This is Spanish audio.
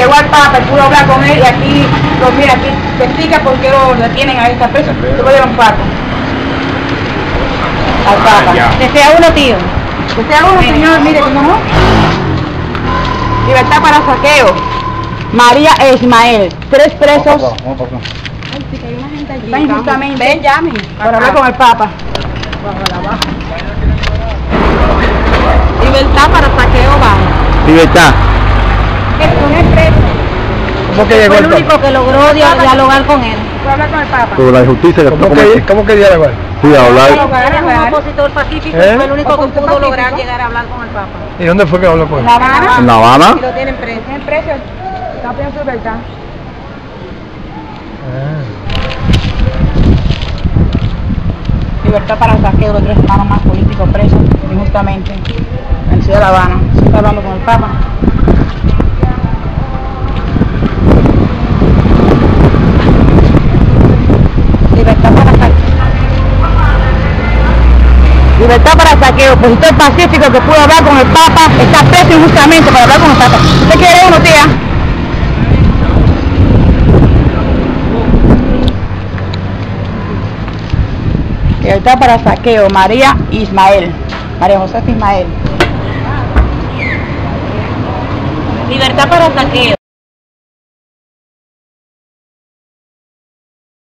llegó al Papa y pudo hablar con él, y aquí, pues mira, aquí se explica por qué lo detienen a esta presa, lo llevan Papa. Al Papa. Desea uno, tío. Desea uno, señor, mire, ¿cómo no? Libertad para Zaqueo, María e Ismael, 3 presos. Vamos para acá. Ay, si hay una gente allí. Ven, justamente. Ven, llame. Para hablar con el Papa. Libertad para Zaqueo Báez. Libertad. ¿Cómo que llegó el único que logró dialogar con él? ¿Puedo hablar con el Papa? Sobre la injusticia que ¿Cómo que dialogar? Sí, hablar. Era un opositor pacífico, fue el único que pudo lograr llegar a hablar con el Papa. ¿Y dónde fue que habló con él? ¿La Habana? ¿En La Habana? Y lo tienen preso. ¿Tienen preso? Está preso, ¿verdad? Libertad para Zaqueo, los 3 hermanos más políticos presos injustamente en Ciudad de La Habana. Se está hablando con el Papa. Libertad para Zaqueo, opositor pacífico que pudo hablar con el Papa, está preso injustamente para hablar con el Papa. ¿Usted quiere uno, tía? Libertad para Zaqueo, María Ismael, María Josefa Ismael. Libertad para Zaqueo.